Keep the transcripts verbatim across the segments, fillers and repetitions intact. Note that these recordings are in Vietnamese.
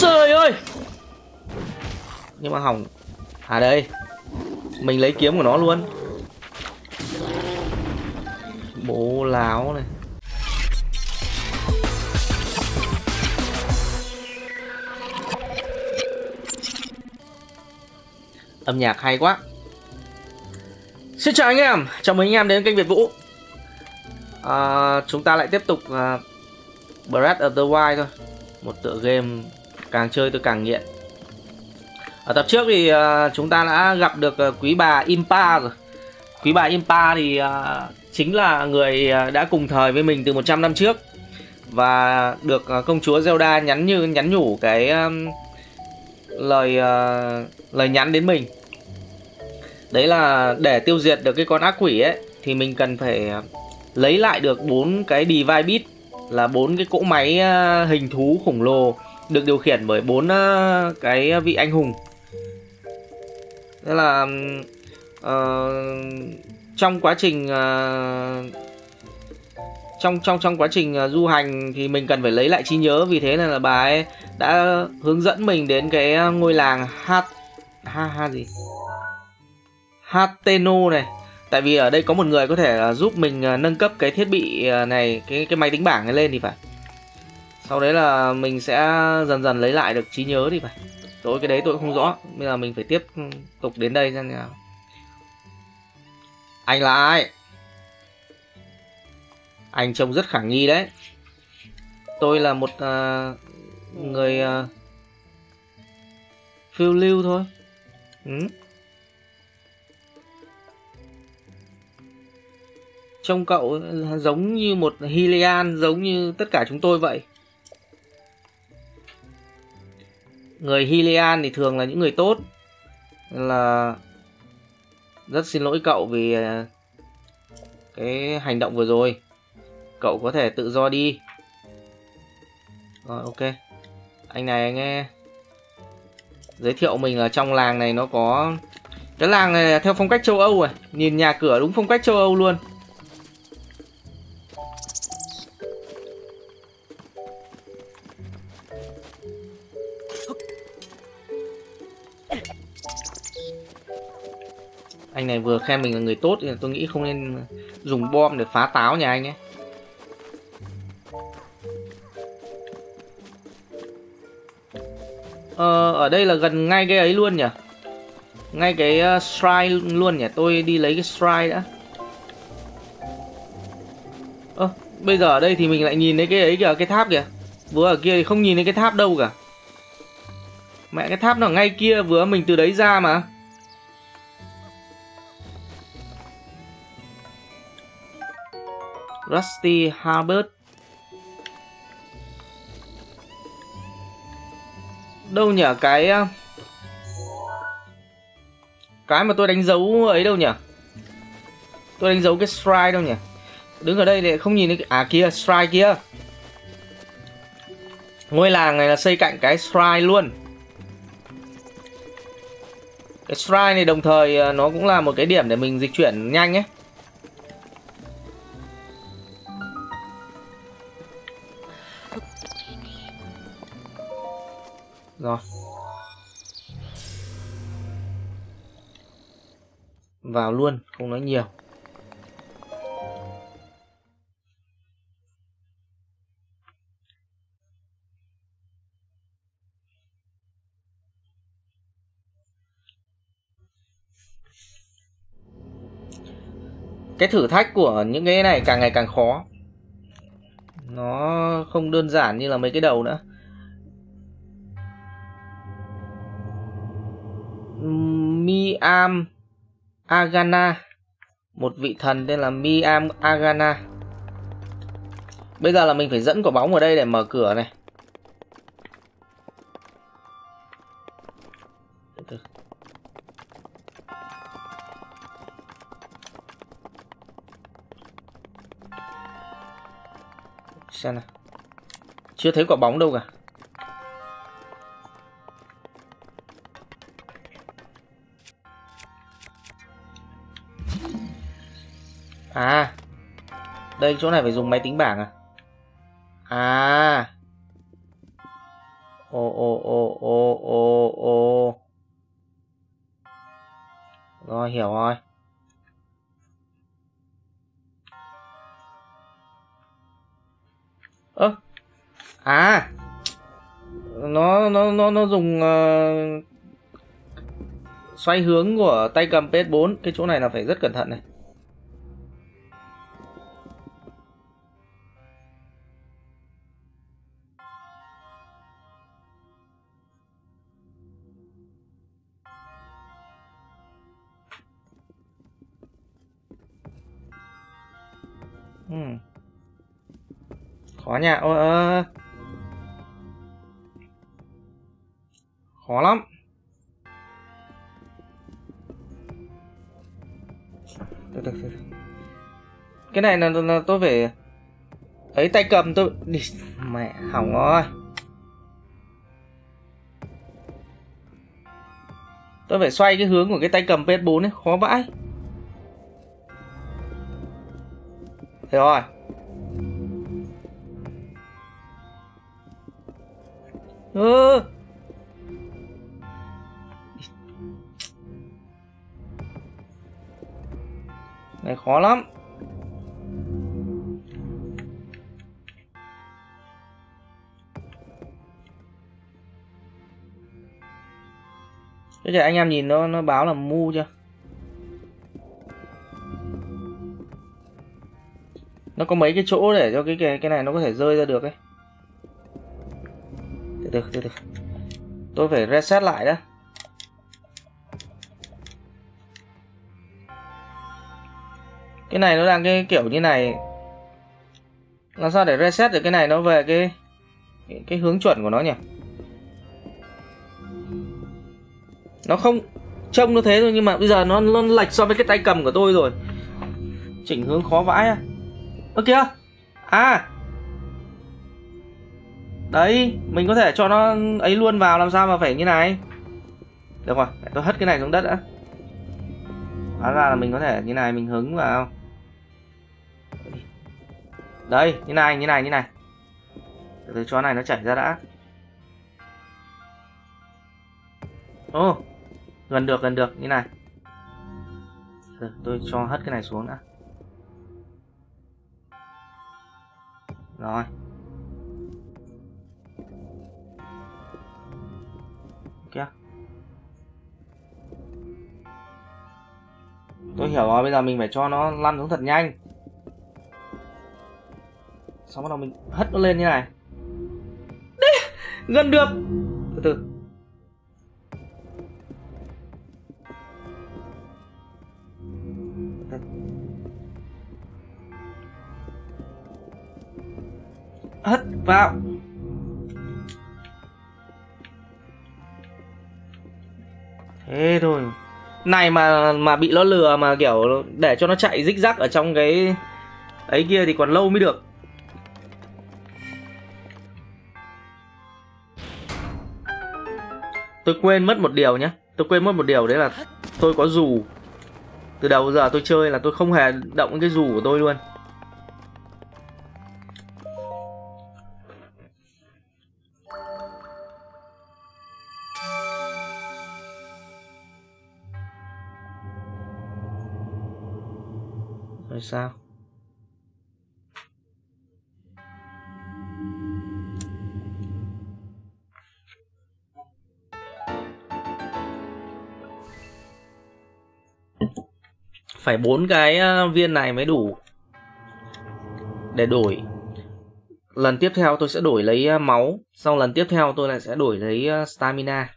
Trời ơi. Nhưng mà hỏng. À đây, mình lấy kiếm của nó luôn. Bố láo này. Âm nhạc hay quá. Xin chào anh em, chào mừng anh em đến kênh Việt Vũ. à, Chúng ta lại tiếp tục uh, Breath of the Wild thôi. Một tựa game càng chơi tôi càng nghiện. Ở tập trước thì uh, chúng ta đã gặp được uh, quý bà Impa rồi. Quý bà Impa thì uh, chính là người uh, đã cùng thời với mình từ một trăm năm trước. Và được uh, công chúa Zelda nhắn như nhắn nhủ cái um, lời uh, lời nhắn đến mình. Đấy là để tiêu diệt được cái con ác quỷ ấy thì mình cần phải lấy lại được bốn cái Divine Beast, là bốn cái cỗ máy hình thú khổng lồ được điều khiển bởi bốn cái vị anh hùng. Thế là uh, trong quá trình uh, trong trong trong quá trình du hành thì mình cần phải lấy lại trí nhớ, vì thế nên là bà ấy đã hướng dẫn mình đến cái ngôi làng Hat ha ha gì Hateno này. Tại vì ở đây có một người có thể giúp mình nâng cấp cái thiết bị này, cái cái máy tính bảng này lên thì phải. Sau đấy là mình sẽ dần dần lấy lại được trí nhớ thì phải. Tối cái đấy tôi cũng không rõ, bây giờ mình phải tiếp tục đến đây xem nào. Anh là ai? Anh trông rất khả nghi đấy. Tôi là một uh, người uh, phiêu lưu thôi. Ừ. Trông cậu giống như một Hylian, giống như tất cả chúng tôi vậy. Người Hylian thì thường là những người tốt. Là rất xin lỗi cậu vì cái hành động vừa rồi. Cậu có thể tự do đi. Rồi, ok. Anh này nghe giới thiệu mình là trong làng này nó có cái làng này theo phong cách châu Âu rồi. Nhìn nhà cửa đúng phong cách châu Âu luôn. Anh này vừa khen mình là người tốt thì tôi nghĩ không nên dùng bom để phá táo nhà anh ấy. Ờ, ở đây là gần ngay cái ấy luôn nhỉ. Ngay cái uh, Stray luôn nhỉ. Tôi đi lấy cái Stray đã. Ơ, bây giờ ở đây thì mình lại nhìn thấy cái ấy kìa, cái tháp kìa. Vừa ở kia thì không nhìn thấy cái tháp đâu cả. Mẹ, cái tháp nó ngay kia, vừa mình từ đấy ra mà. Rusty Harbor. Đâu nhỉ cái Cái mà tôi đánh dấu ấy đâu nhỉ? Tôi đánh dấu cái Stray đâu nhỉ? Đứng ở đây để không nhìn thấy. À kia, Stray kia. Ngôi làng này là xây cạnh cái Stray luôn. Cái Stray này đồng thời nó cũng là một cái điểm để mình dịch chuyển nhanh ấy. Rồi. Vào luôn, không nói nhiều. Cái thử thách của những cái này càng ngày càng khó. Nó không đơn giản như là mấy cái đầu nữa. Mi Am Agana, một vị thần tên là Mi Am Agana. Bây giờ là mình phải dẫn quả bóng ở đây để mở cửa này. Xem nào, chưa thấy quả bóng đâu cả. À, đây chỗ này phải dùng máy tính bảng à? À. Ồ ồ ồ ồ ồ ồ. Rồi hiểu rồi. Ơ. À. Nó nó nó nó dùng uh, xoay hướng của tay cầm P S bốn, cái chỗ này là phải rất cẩn thận này. Khó nha, ôi ơ. Khó lắm. Từ từ từ. Cái này là, là tôi phải ấy tay cầm tôi đi mẹ hỏng rồi. Tôi phải xoay cái hướng của cái tay cầm P S bốn ấy, khó vãi. Thế rồi. Ừ. Này khó lắm. Thế anh em nhìn nó nó báo là mu chưa? Nó có mấy cái chỗ để cho cái cái cái này nó có thể rơi ra được ấy. Được, được, được. Tôi phải reset lại đó. Cái này nó đang cái kiểu như này. Làm sao để reset được cái này nó về cái cái, cái hướng chuẩn của nó nhỉ? Nó không trông nó thế thôi nhưng mà bây giờ nó nó lệch so với cái tay cầm của tôi rồi. Chỉnh hướng khó vãi á. Ơ kìa. À. Đấy, mình có thể cho nó ấy luôn vào, làm sao mà phải như này. Được rồi, tôi hất cái này xuống đất đã. Hóa ra là mình có thể như này, mình hứng vào. Đây, như này, như này, như này. Để tôi cho cái này nó chảy ra đã. Ô, gần được, gần được, như này. Rồi, tôi cho hất cái này xuống đã. Rồi. Tôi hiểu rồi, bây giờ mình phải cho nó lăn xuống thật nhanh. Xong bắt đầu mình hất nó lên như này. Đấy, gần được. Từ từ. Hất vào. Thế thôi. Này mà mà bị nó lừa mà kiểu để cho nó chạy rích rắc ở trong cái ấy kia thì còn lâu mới được. Tôi quên mất một điều nhé. Tôi quên mất một điều đấy là tôi có dù. Từ đầu giờ tôi chơi là tôi không hề động cái dù của tôi luôn. Sao? Phải bốn cái viên này mới đủ để đổi. Lần tiếp theo tôi sẽ đổi lấy máu, sau lần tiếp theo tôi lại sẽ đổi lấy stamina.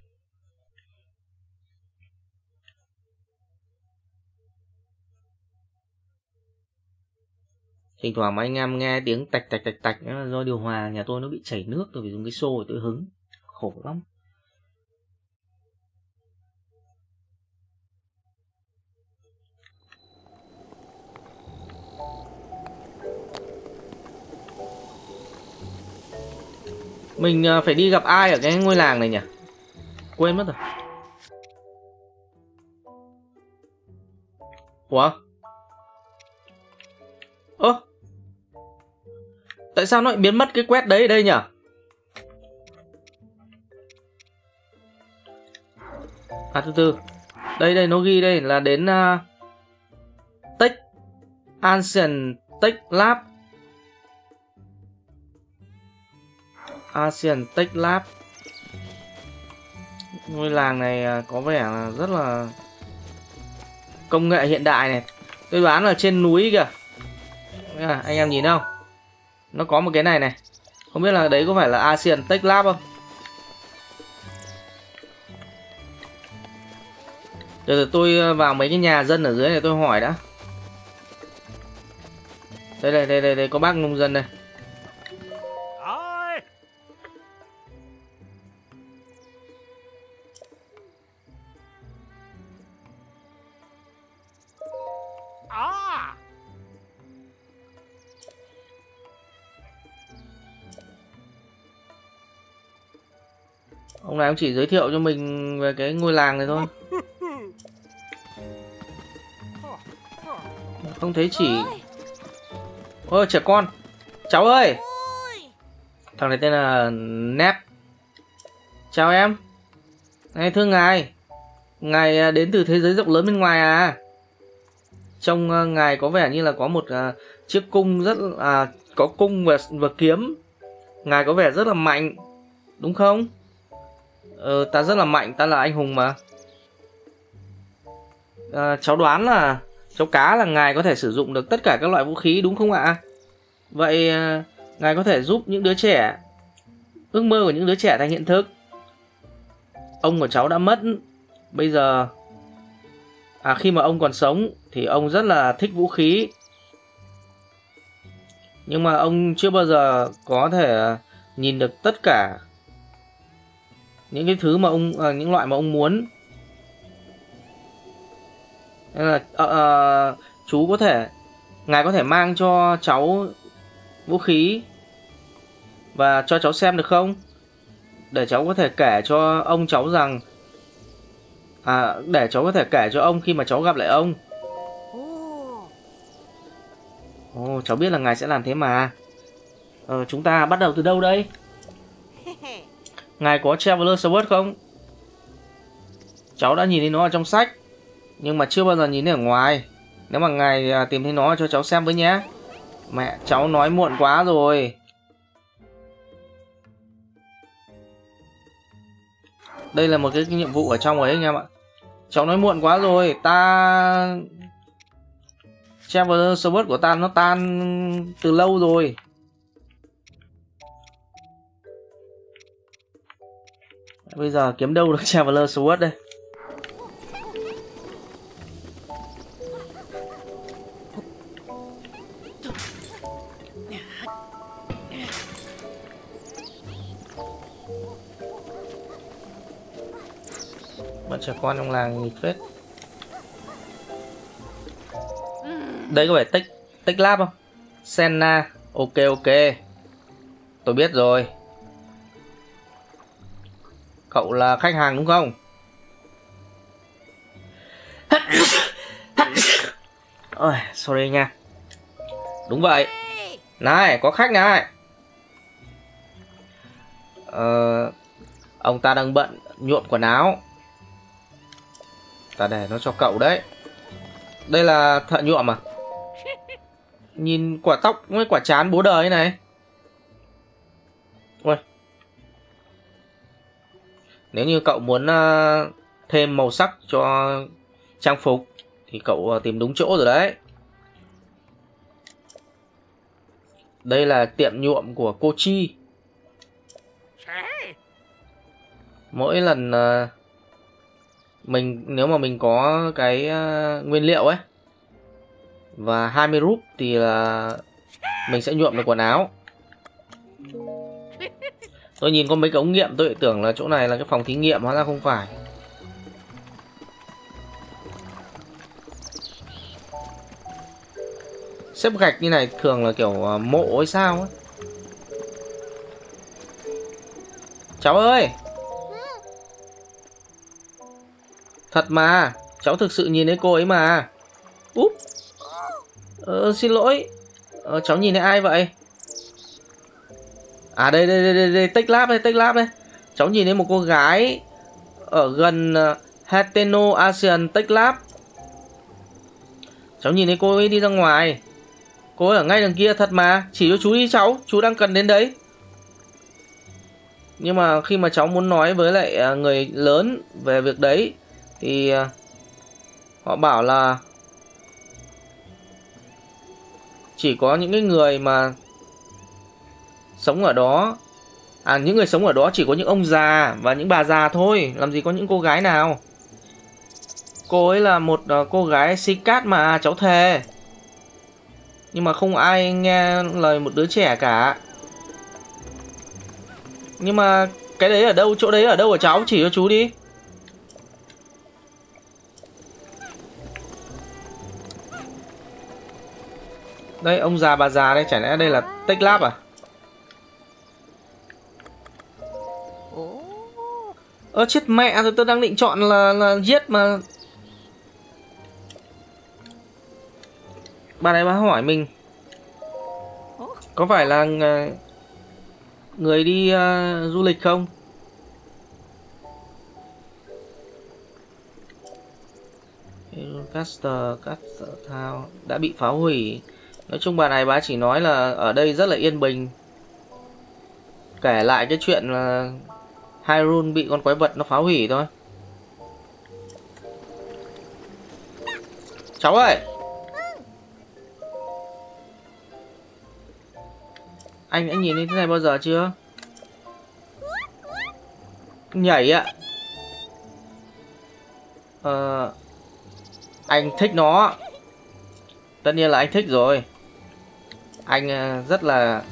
Thỉnh thoảng mà anh em nghe tiếng tạch tạch tạch tạch là do điều hòa nhà tôi nó bị chảy nước, tôi phải dùng cái xô để tôi hứng, khổ lắm. Mình phải đi gặp ai ở cái ngôi làng này nhỉ? Quên mất rồi. Ủa? Ơ Tại sao nó lại biến mất cái quest đấy ở đây nhỉ? À từ từ. Đây đây, nó ghi đây là đến uh, Tech Ancient Tech Lab. Ancient Tech Lab. Ngôi làng này có vẻ là rất là công nghệ hiện đại này. Tôi đoán là trên núi kìa. À, anh em nhìn không? Nó có một cái này này. Không biết là đấy có phải là Ancient Tech Lab không? Rồi tôi vào mấy cái nhà dân ở dưới này tôi hỏi đã. Đây đây đây đây, đây có bác nông dân đây. Ông này ông chỉ giới thiệu cho mình về cái ngôi làng này thôi. Không thấy chỉ. Ôi trẻ con. Cháu ơi. Thằng này tên là Nep. Chào em. Này thưa ngài, ngài đến từ thế giới rộng lớn bên ngoài à? Trong ngài có vẻ như là có một uh, chiếc cung rất là uh, có cung và, và kiếm. Ngài có vẻ rất là mạnh, đúng không? Ờ, ta rất là mạnh, ta là anh hùng mà. À, cháu đoán là cháu cá là ngài có thể sử dụng được tất cả các loại vũ khí đúng không ạ? Vậy à, ngài có thể giúp những đứa trẻ, ước mơ của những đứa trẻ thành hiện thực. Ông của cháu đã mất. Bây giờ à, khi mà ông còn sống thì ông rất là thích vũ khí. Nhưng mà ông chưa bao giờ có thể nhìn được tất cả những cái thứ mà ông à, những loại mà ông muốn. Nên là à, à, chú có thể ngài có thể mang cho cháu vũ khí và cho cháu xem được không, để cháu có thể kể cho ông cháu rằng à, để cháu có thể kể cho ông khi mà cháu gặp lại ông. Ồ, cháu biết là ngài sẽ làm thế mà. Ờ, chúng ta bắt đầu từ đâu đây? Ngài có Traveler's Sword không? Cháu đã nhìn thấy nó ở trong sách, nhưng mà chưa bao giờ nhìn thấy ở ngoài. Nếu mà ngài tìm thấy nó cho cháu xem với nhé. Mẹ, cháu nói muộn quá rồi. Đây là một cái nhiệm vụ ở trong ấy anh em ạ. Cháu nói muộn quá rồi. Ta... Traveler's Sword của ta nó tan từ lâu rồi. Bây giờ kiếm đâu được Traveler's Sword đây. Bọn trẻ con trong làng nghịch phết. Đây có phải Tech Tech Lab không? Senna. Ok ok. Tôi biết rồi. Cậu là khách hàng đúng không? Ôi, sorry nha. Đúng vậy. Này, có khách này. Ờ, ông ta đang bận nhuộm quần áo. Ta để nó cho cậu đấy. Đây là thợ nhuộm à? Nhìn quả tóc với quả trán bố đời này. Ôi. Nếu như cậu muốn uh, thêm màu sắc cho trang phục thì cậu uh, tìm đúng chỗ rồi đấy. Đây là tiệm nhuộm của cô Chi. Mỗi lần uh, mình nếu mà mình có cái uh, nguyên liệu ấy và hai mươi rup thì là mình sẽ nhuộm được quần áo. Tôi nhìn có mấy cái ống nghiệm tôi lại tưởng là chỗ này là cái phòng thí nghiệm, hóa ra không phải. Xếp gạch như này thường là kiểu mộ hay sao ấy. Cháu ơi. Thật mà, cháu thực sự nhìn thấy cô ấy mà. Úp. Ờ, xin lỗi. Ờ, cháu nhìn thấy ai vậy? À đây đây đây đây, đây. Tech Lab đây, Tech Lab đây. Cháu nhìn thấy một cô gái ở gần Hateno Ancient Tech Lab. Cháu nhìn thấy cô ấy đi ra ngoài. Cô ấy ở ngay đằng kia thật mà. Chỉ cho chú đi cháu, chú đang cần đến đấy. Nhưng mà khi mà cháu muốn nói với lại người lớn về việc đấy thì họ bảo là chỉ có những cái người mà sống ở đó, à những người sống ở đó chỉ có những ông già và những bà già thôi, làm gì có những cô gái nào. Cô ấy là một cô gái si cát mà cháu thề. Nhưng mà không ai nghe lời một đứa trẻ cả. Nhưng mà cái đấy ở đâu, chỗ đấy ở đâu hả cháu? Chỉ cho chú đi. Đây, ông già bà già đây, chả lẽ đây là Tech Lab à? Ơ chết mẹ rồi, tôi đang định chọn là, là giết mà. Bà này bà hỏi mình có phải là người đi uh, du lịch không? Caster, Caster Thao đã bị phá hủy. Nói chung bà này bà chỉ nói là ở đây rất là yên bình. Kể lại cái chuyện là Hyrule bị con quái vật nó phá hủy thôi. Cháu ơi! Anh đã nhìn thấy thế này bao giờ chưa? Nhảy ạ. Ờ... Anh thích nó. Tất nhiên là anh thích rồi. Anh rất là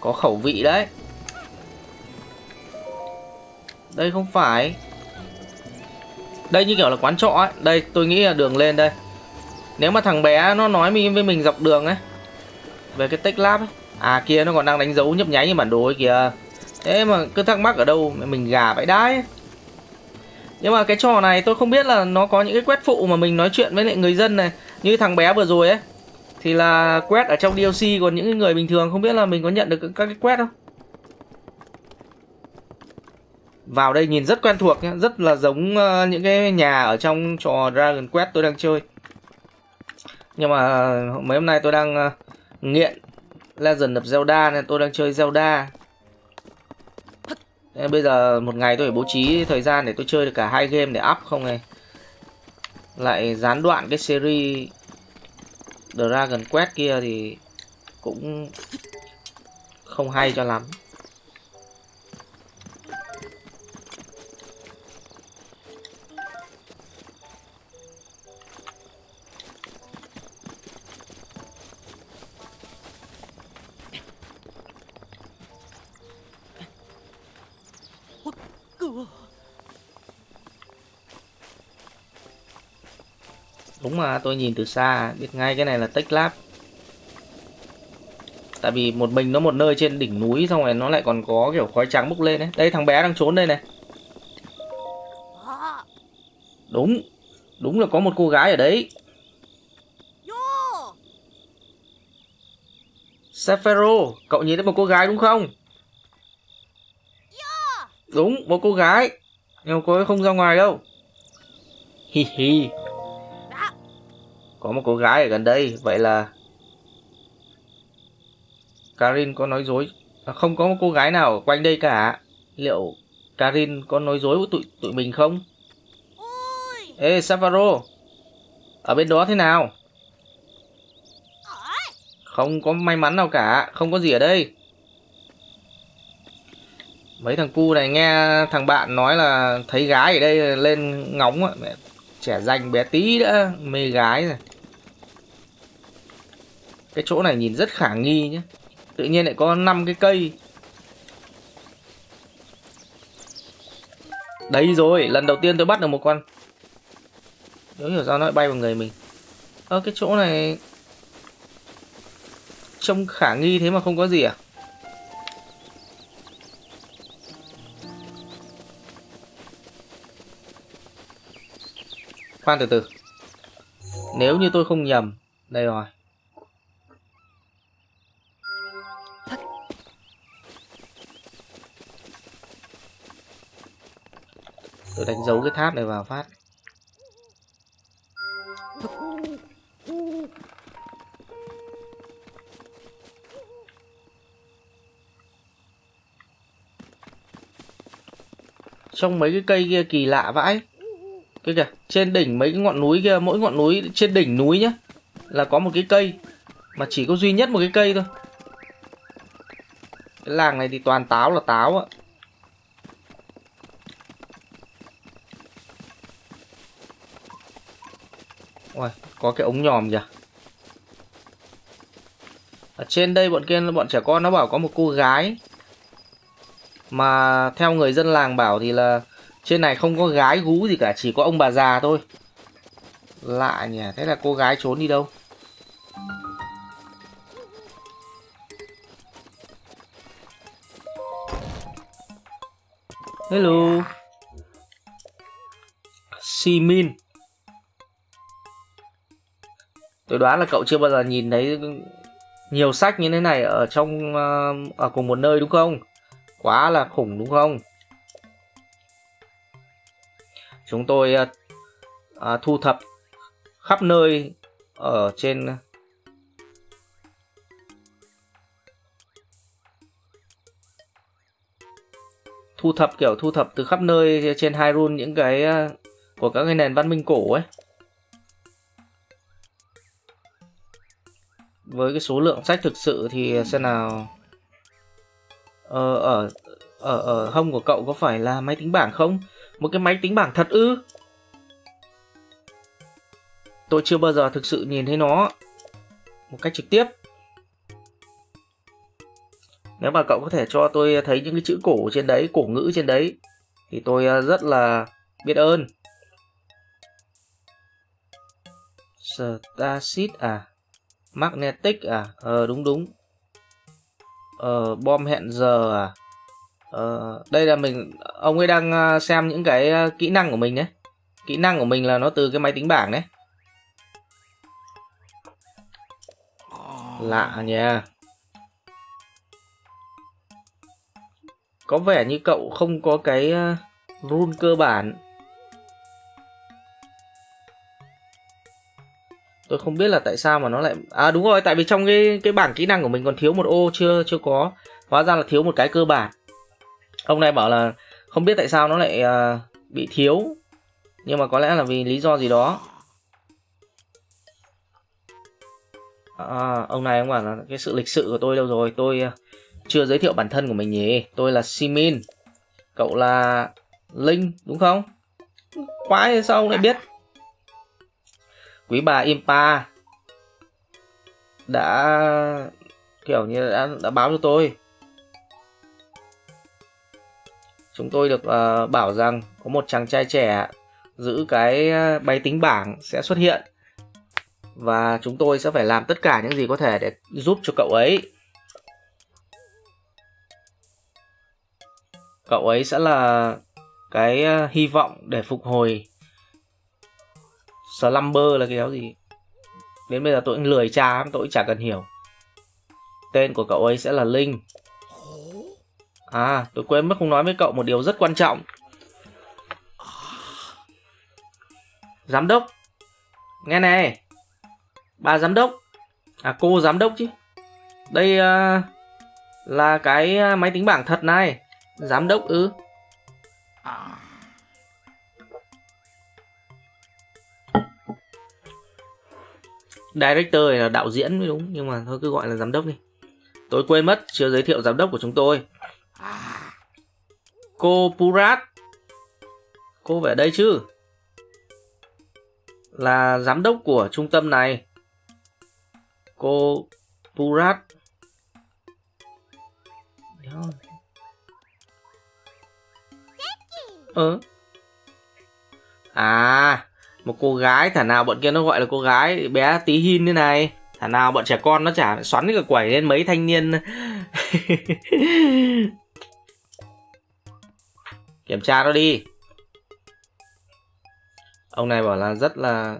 có khẩu vị đấy. Đây không phải. Đây như kiểu là quán trọ ấy. Đây tôi nghĩ là đường lên đây. Nếu mà thằng bé nó nói với mình dọc đường ấy về cái Tech Lab ấy. À kia nó còn đang đánh dấu nhấp nháy như bản đồ ấy kìa. Thế mà cứ thắc mắc ở đâu mình gà bãi đái. Nhưng mà cái trò này tôi không biết là nó có những cái quét phụ mà mình nói chuyện với lại người dân này. Như thằng bé vừa rồi ấy thì là quét ở trong đê lờ xê. Còn những người bình thường không biết là mình có nhận được các cái quét không. Vào đây nhìn rất quen thuộc nhé. Rất là giống những cái nhà ở trong trò Dragon Quest tôi đang chơi. Nhưng mà mấy hôm nay tôi đang nghiện Legend of Zelda nên tôi đang chơi Zelda. Nên bây giờ một ngày tôi phải bố trí thời gian để tôi chơi được cả hai game để up không này. Lại gián đoạn cái series Dragon Quest kia thì cũng không hay cho lắm. Đúng mà tôi nhìn từ xa biết ngay cái này là Tech Lab. Tại vì một mình nó một nơi trên đỉnh núi, xong rồi nó lại còn có kiểu khói trắng bốc lên đấy. Đây thằng bé đang trốn đây này. Đúng. Đúng là có một cô gái ở đấy. Sephiroth, cậu nhìn thấy một cô gái đúng không? Đúng, một cô gái. Nhưng cô ấy không ra ngoài đâu. Hi hi. Có một cô gái ở gần đây. Vậy là Karin có nói dối à? Không có một cô gái nào ở quanh đây cả. Liệu Karin có nói dối với tụi, tụi mình không? Ôi. Ê Savaro, ở bên đó thế nào? Không có may mắn nào cả. Không có gì ở đây. Mấy thằng cu này nghe thằng bạn nói là thấy gái ở đây lên ngóng. Mẹ, trẻ danh bé tí đã mê gái rồi. Cái chỗ này nhìn rất khả nghi nhé. Tự nhiên lại có năm cái cây. Đấy rồi, lần đầu tiên tôi bắt được một con. Nếu hiểu sao nó lại bay vào người mình. Ơ cái chỗ này trông khả nghi thế mà không có gì à? Khoan từ từ. Nếu như tôi không nhầm. Đây rồi. Tôi đánh dấu cái tháp này vào phát. Trong mấy cái cây kia kỳ lạ vãi. Cái kìa, trên đỉnh mấy cái ngọn núi kia, mỗi ngọn núi trên đỉnh núi nhá, là có một cái cây mà chỉ có duy nhất một cái cây thôi. Cái làng này thì toàn táo là táo ạ. Ôi, có cái ống nhòm kìa. Ở trên đây bọn kia bọn trẻ con nó bảo có một cô gái. Mà theo người dân làng bảo thì là trên này không có gái gú gì cả, chỉ có ông bà già thôi. Lạ nhỉ, thế là cô gái trốn đi đâu? Hello Symin. Tôi đoán là cậu chưa bao giờ nhìn thấy nhiều sách như thế này ở trong ở cùng một nơi đúng không? Quá là khủng đúng không? Chúng tôi à, thu thập khắp nơi ở trên thu thập kiểu thu thập từ khắp nơi trên Hyrule những cái của các cái nền văn minh cổ ấy. Với cái số lượng sách thực sự thì xem nào. Ờ, ở ở ở hông của cậu có phải là máy tính bảng không? Một cái máy tính bảng thật ư? Tôi chưa bao giờ thực sự nhìn thấy nó một cách trực tiếp. Nếu mà cậu có thể cho tôi thấy những cái chữ cổ trên đấy, cổ ngữ trên đấy thì tôi rất là biết ơn. Stasis à? Magnetic à? Ờ đúng đúng. Ờ, bom hẹn giờ à? Ờ, đây là mình, ông ấy đang xem những cái kỹ năng của mình đấy. Kỹ năng của mình là nó từ cái máy tính bảng đấy. Lạ nha. Có vẻ như cậu không có cái rune cơ bản. Tôi không biết là tại sao mà nó lại... À đúng rồi, tại vì trong cái cái bảng kỹ năng của mình còn thiếu một ô chưa chưa có. Hóa ra là thiếu một cái cơ bản. Ông này bảo là không biết tại sao nó lại uh, bị thiếu. Nhưng mà có lẽ là vì lý do gì đó. À, ông này ông bảo là cái sự lịch sự của tôi đâu rồi. Tôi uh, chưa giới thiệu bản thân của mình nhỉ. Tôi là Symin. Cậu là Link đúng không? Quái sao ông lại biết? Quý bà Impa đã kiểu như đã, đã báo cho tôi. Chúng tôi được uh, bảo rằng có một chàng trai trẻ giữ cái máy tính bảng sẽ xuất hiện. Và chúng tôi sẽ phải làm tất cả những gì có thể để giúp cho cậu ấy. Cậu ấy sẽ là cái hy vọng để phục hồi Slumber là cái đó gì. Đến bây giờ tôi cũng lười tra, tôi cũng chả cần hiểu. Tên của cậu ấy sẽ là Link. À, tôi quên mất không nói với cậu một điều rất quan trọng. Giám đốc. Nghe này. Bà giám đốc. À, cô giám đốc chứ. Đây uh, là cái máy tính bảng thật này. Giám đốc ư? Director là đạo diễn mới đúng, nhưng mà thôi cứ gọi là giám đốc đi. Tôi quên mất chưa giới thiệu giám đốc của chúng tôi. Cô Purat. Cô phải ở đây chứ? Là giám đốc của trung tâm này. Cô Purat. Ừ. À, một cô gái, thả nào bọn kia nó gọi là cô gái, bé tí hin thế này. Thả nào bọn trẻ con nó chả xoắn cái quẩy lên mấy thanh niên. Kiểm tra nó đi. Ông này bảo là rất là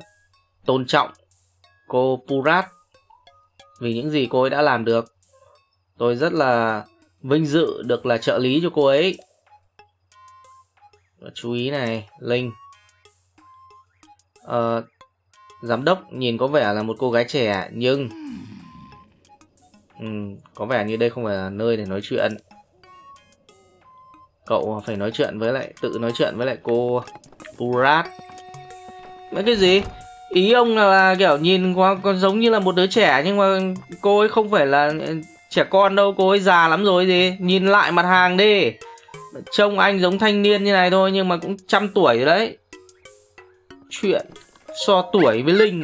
tôn trọng cô Purat vì những gì cô ấy đã làm được. Tôi rất là vinh dự được là trợ lý cho cô ấy. chú ý này, Link. Ờ, giám đốc nhìn có vẻ là một cô gái trẻ, nhưng ừ, có vẻ như đây không phải là nơi để nói chuyện. Cậu phải nói chuyện với lại, tự nói chuyện với lại cô Purat. Mấy cái gì? Ý ông là, là kiểu nhìn qua con giống như là một đứa trẻ, nhưng mà cô ấy không phải là trẻ con đâu, cô ấy già lắm rồi gì. Nhìn lại mặt hàng đi. Trông anh giống thanh niên như này thôi nhưng mà cũng trăm tuổi rồi đấy. Chuyện so tuổi với Linh.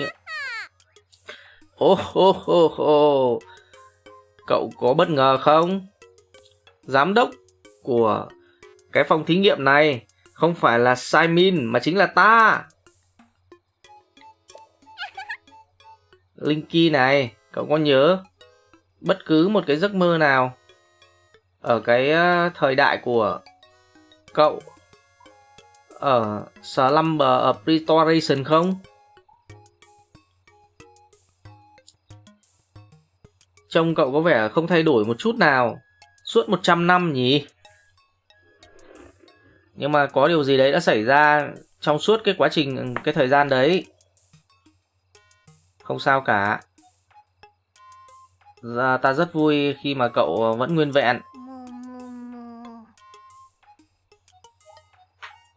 Ô ô ô ô. Cậu có bất ngờ không? Giám đốc của cái phòng thí nghiệm này không phải là Symin mà chính là ta. Linky này, cậu có nhớ bất cứ một cái giấc mơ nào ở cái thời đại của cậu ở Slumber of Restoration không? Trông cậu có vẻ không thay đổi một chút nào suốt một trăm năm nhỉ? Nhưng mà có điều gì đấy đã xảy ra trong suốt cái quá trình, cái thời gian đấy. Không sao cả. Dạ, ta rất vui khi mà cậu vẫn nguyên vẹn.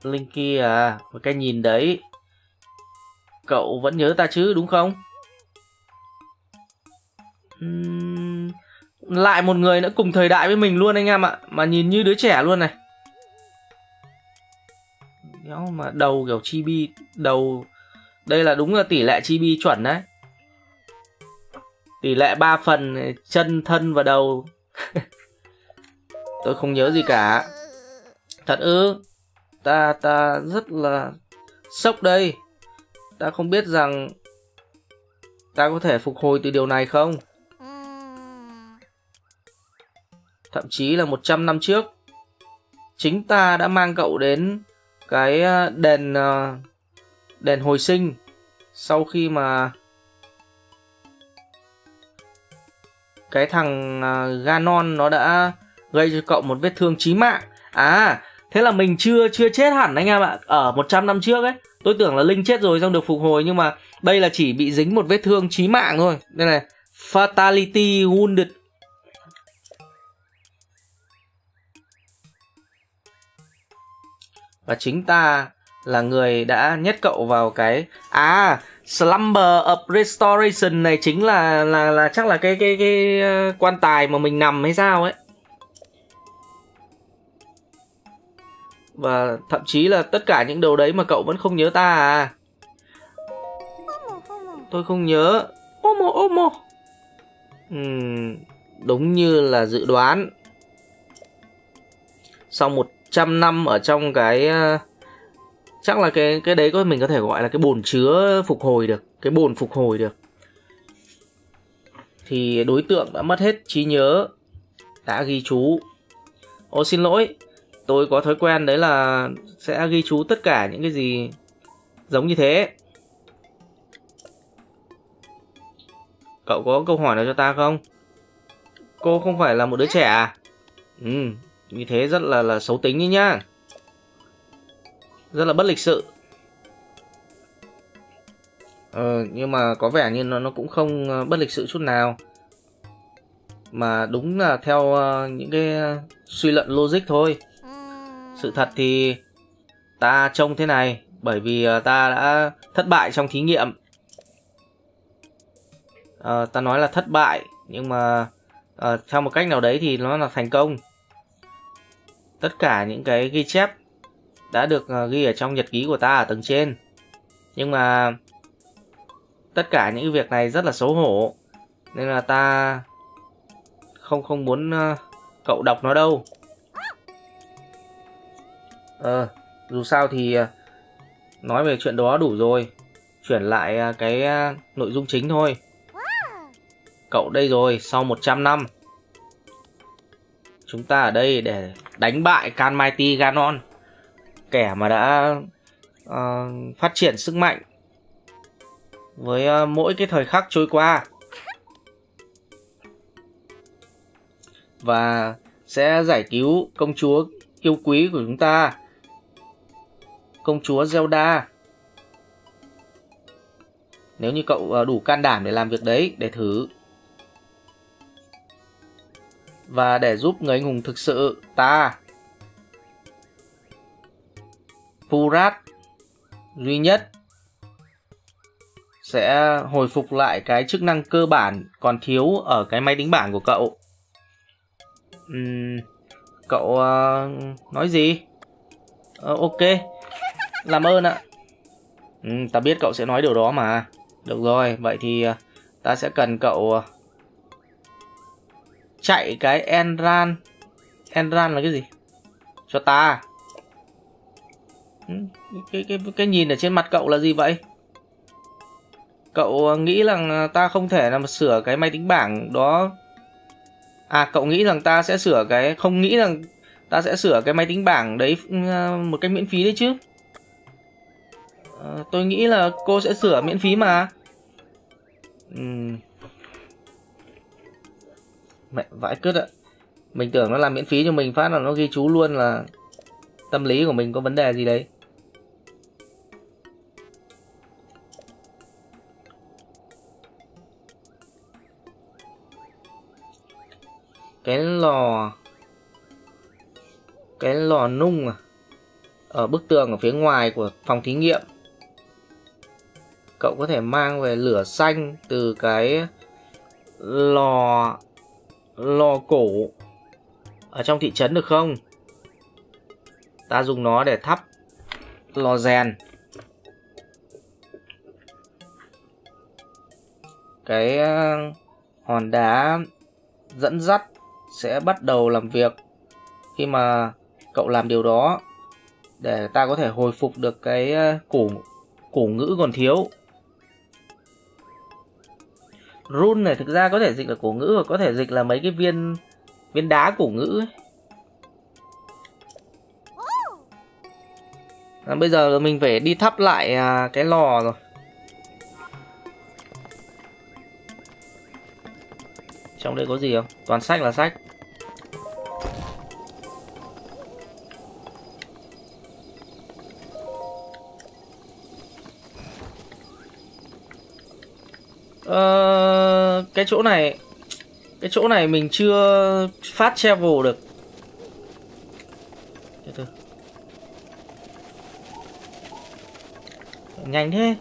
Linky à, một cái nhìn đấy. Cậu vẫn nhớ ta chứ đúng không? Uhm, lại một người nữa cùng thời đại với mình luôn anh em ạ. Mà nhìn như đứa trẻ luôn này. Đó, mà đầu kiểu chibi. Đầu. Đây là đúng là tỷ lệ chibi chuẩn đấy. Tỷ lệ ba phần chân, thân và đầu. Tôi không nhớ gì cả. Thật ư? Ta ta rất là sốc đây. Ta không biết rằng ta có thể phục hồi từ điều này không? Thậm chí là một trăm năm trước, chính ta đã mang cậu đến cái đền đền hồi sinh sau khi mà cái thằng Ganon nó đã gây cho cậu một vết thương chí mạng. À, thế là mình chưa chưa chết hẳn anh em ạ. Ở một trăm năm trước ấy, tôi tưởng là Linh chết rồi xong được phục hồi, nhưng mà đây là chỉ bị dính một vết thương chí mạng thôi. Đây này, Fatality Wounded. Và chính ta là người đã nhét cậu vào cái à Slumber of Restoration này, chính là là là chắc là cái cái cái quan tài mà mình nằm hay sao ấy. Và thậm chí là tất cả những điều đấy mà cậu vẫn không nhớ ta à? Tôi không nhớ. Omo omo. Uhm, đúng như là dự đoán. Sau một trăm năm ở trong cái chắc là cái cái đấy có mình có thể gọi là cái bồn chứa phục hồi được, cái bồn phục hồi được. Thì đối tượng đã mất hết trí nhớ, đã ghi chú. Ô xin lỗi, tôi có thói quen đấy là sẽ ghi chú tất cả những cái gì giống như thế. Cậu có câu hỏi nào cho ta không? Cô không phải là một đứa trẻ à? Ừ, như thế rất là là xấu tính đấy nhá. Rất là bất lịch sự. Ờ, nhưng mà có vẻ như nó, nó cũng không bất lịch sự chút nào. Mà đúng là theo những cái suy luận logic thôi. Sự thật thì ta trông thế này bởi vì ta đã thất bại trong thí nghiệm. À, ta nói là thất bại nhưng mà à, theo một cách nào đấy thì nó là thành công. Tất cả những cái ghi chép đã được ghi ở trong nhật ký của ta ở tầng trên. Nhưng mà tất cả những việc này rất là xấu hổ. Nên là ta không không muốn cậu đọc nó đâu. Ờ, dù sao thì nói về chuyện đó đủ rồi. Chuyển lại cái nội dung chính thôi. Cậu đây rồi, sau một trăm năm. Chúng ta ở đây để đánh bại Calamity Ganon. Kẻ mà đã uh, phát triển sức mạnh với uh, mỗi cái thời khắc trôi qua. Và sẽ giải cứu công chúa yêu quý của chúng ta. công chúa Zelda. Nếu như cậu đủ can đảm để làm việc đấy, để thử. Và để giúp người anh hùng thực sự, ta, Purat duy nhất, sẽ hồi phục lại cái chức năng cơ bản còn thiếu ở cái máy tính bảng của cậu. Uhm, cậu uh, nói gì? Uh, ok, làm ơn ạ. Uhm, ta biết cậu sẽ nói điều đó mà. Được rồi, vậy thì uh, ta sẽ cần cậu uh, chạy cái Enran. Enran là cái gì? Cho ta. Uhm, cái, cái, cái nhìn ở trên mặt cậu là gì vậy? Cậu nghĩ rằng ta không thể làm sửa cái máy tính bảng đó. À, cậu nghĩ rằng ta sẽ sửa cái... Không nghĩ rằng ta sẽ sửa cái máy tính bảng đấy một cách miễn phí đấy chứ. À, tôi nghĩ là cô sẽ sửa miễn phí mà. Uhm. Mẹ vãi cứt ạ. Mình tưởng nó làm miễn phí cho mình, phát là nó ghi chú luôn là tâm lý của mình có vấn đề gì đấy. Cái lò Cái lò nung à, ở bức tường ở phía ngoài của phòng thí nghiệm. Cậu có thể mang về lửa xanh từ cái lò Lò cổ ở trong thị trấn được không? Ta dùng nó để thắp lò rèn. Cái hòn đá dẫn dắt sẽ bắt đầu làm việc khi mà cậu làm điều đó, để ta có thể hồi phục được cái củ củ ngữ còn thiếu. Run này thực ra có thể dịch là củ ngữ, hoặc có thể dịch là mấy cái viên viên đá củ ngữ ấy. À, bây giờ mình phải đi thắp lại cái lò rồi. Trong đây có gì không? Toàn sách là sách. Ờ, cái chỗ này Cái chỗ này mình chưa phát travel được. Từ từ. Nhanh thế.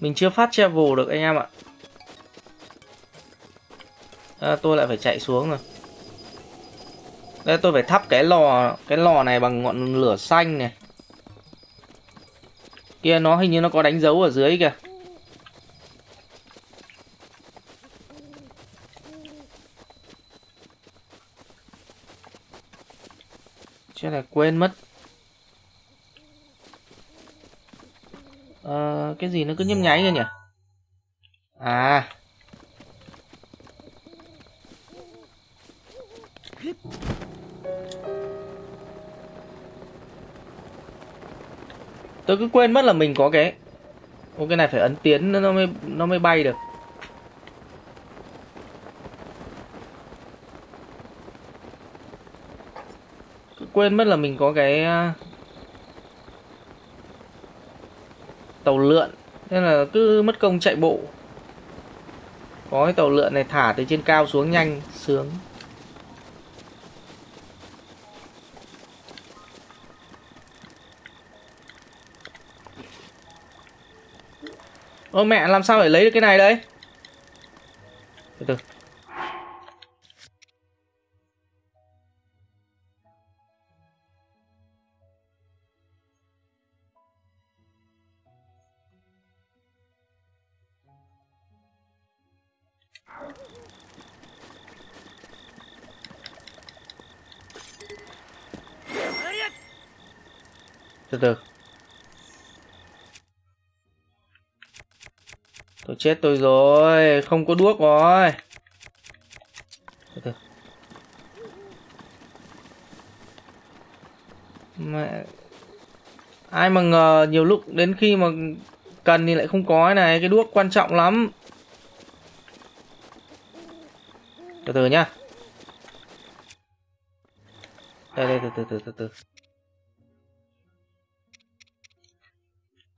Mình chưa phát travel được anh em ạ. À, tôi lại phải chạy xuống rồi. Đây, tôi phải thắp cái lò cái lò này bằng ngọn lửa xanh này. Kia nó hình như nó có đánh dấu ở dưới kìa. Chứ là quên mất. Ờ, cái gì nó cứ nhấp nháy ra nhỉ? À, tôi cứ quên mất là mình có cái... Ô, cái này phải ấn tiến nó mới nó mới bay được. Cứ quên mất là mình có cái tàu lượn, nên là cứ mất công chạy bộ. Có cái tàu lượn này thả từ trên cao xuống nhanh, sướng. Ôi mẹ, làm sao để lấy được cái này đấy? Từ từ. Từ từ. Tôi chết tôi rồi, không có đuốc rồi. Từ từ. Mẹ. Ai mà ngờ nhiều lúc đến khi mà cần thì lại không có cái này, cái đuốc quan trọng lắm. Từ từ nhá. Đây đây, từ từ từ từ từ.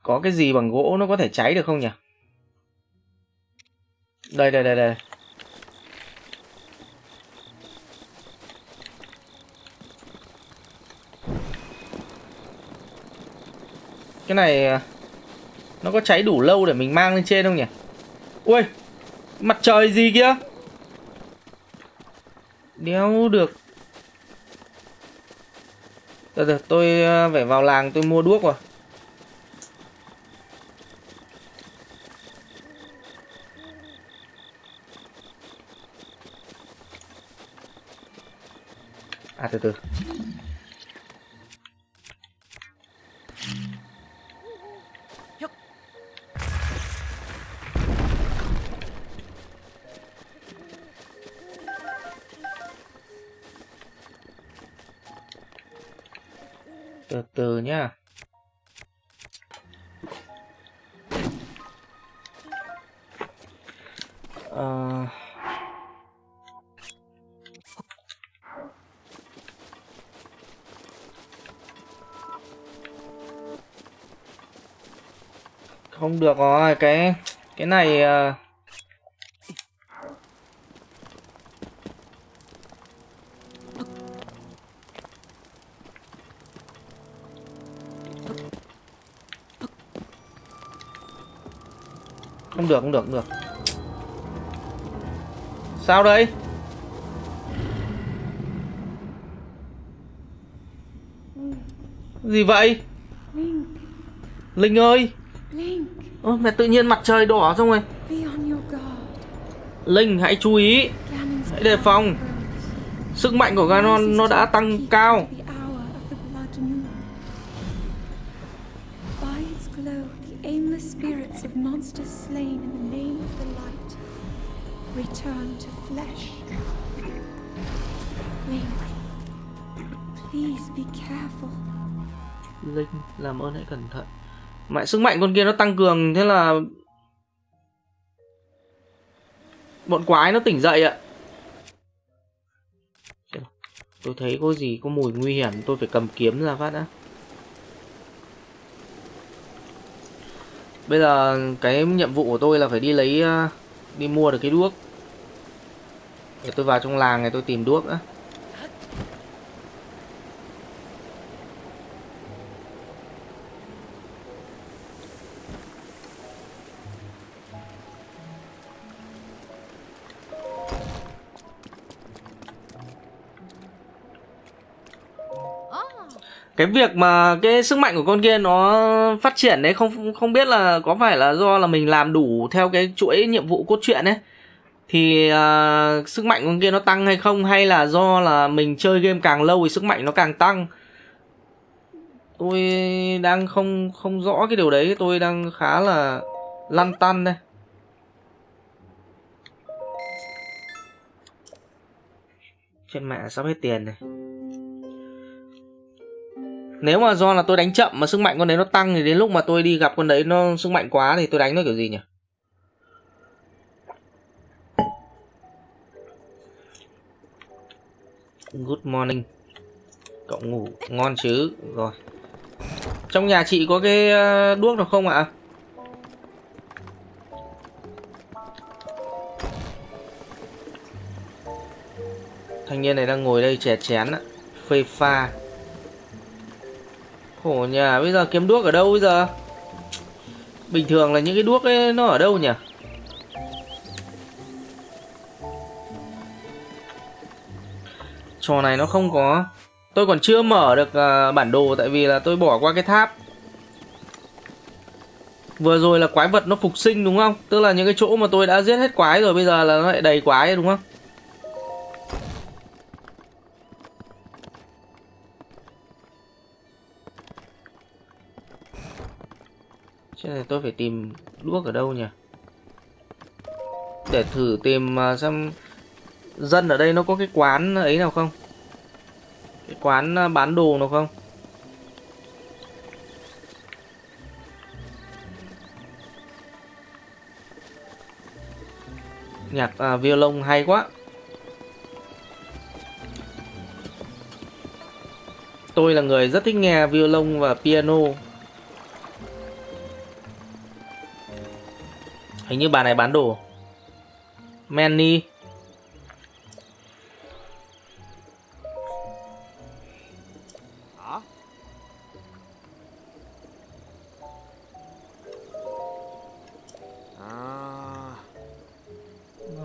Có cái gì bằng gỗ nó có thể cháy được không nhỉ? Đây đây đây đây. Cái này nó có cháy đủ lâu để mình mang lên trên không nhỉ? Ui, mặt trời gì kia? Đéo được. Được rồi, tôi phải vào làng tôi mua đuốc rồi. À từ từ. Từ từ nhá. Ờ... Không được rồi, cái cái này uh... Không được, không được, không được. Sao đây? Gì vậy? Link, Linh ơi. Link. Ôi, mẹ tự nhiên mặt trời đỏ xong rồi. Linh hãy chú ý, hãy đề phòng. Sức mạnh của Ganon nó đã tăng cao. Linh, làm ơn hãy cẩn thận. Mẹ, sức mạnh con kia nó tăng cường. Thế là bọn quái nó tỉnh dậy ạ. Tôi thấy có gì có mùi nguy hiểm. Tôi phải cầm kiếm ra phát đã. Bây giờ cái nhiệm vụ của tôi là phải đi lấy, đi mua được cái đuốc. Để tôi vào trong làng này tôi tìm đuốc đã. Cái việc mà cái sức mạnh của con kia nó phát triển đấy, không không biết là có phải là do là mình làm đủ theo cái chuỗi nhiệm vụ cốt truyện ấy thì uh, sức mạnh con kia nó tăng hay không, hay là do là mình chơi game càng lâu thì sức mạnh nó càng tăng. Tôi đang không không rõ cái điều đấy, tôi đang khá là lăn tăn đây. Trên mạng sắp hết tiền này. Nếu mà do là tôi đánh chậm mà sức mạnh con đấy nó tăng thì đến lúc mà tôi đi gặp con đấy nó sức mạnh quá thì tôi đánh nó kiểu gì nhỉ? Good morning. Cậu ngủ ngon chứ? Rồi. Trong nhà chị có cái đuốc nào không ạ? À? Thanh niên này đang ngồi đây chè chén ạ. Phê pha. Khổ nhà, bây giờ kiếm đuốc ở đâu bây giờ? Bình thường là những cái đuốc ấy nó ở đâu nhỉ? Trò này nó không có. Tôi còn chưa mở được uh, bản đồ tại vì là tôi bỏ qua cái tháp. Vừa rồi là quái vật nó phục sinh đúng không? Tức là những cái chỗ mà tôi đã giết hết quái rồi bây giờ là nó lại đầy quái đúng không? Thế này tôi phải tìm đuốc ở đâu nhỉ? Để thử tìm xem dân ở đây nó có cái quán ấy nào không? Cái quán bán đồ nào không? Nhạc à, violon hay quá. Tôi là người rất thích nghe violon và piano. Hình như bà này bán đồ. Manny.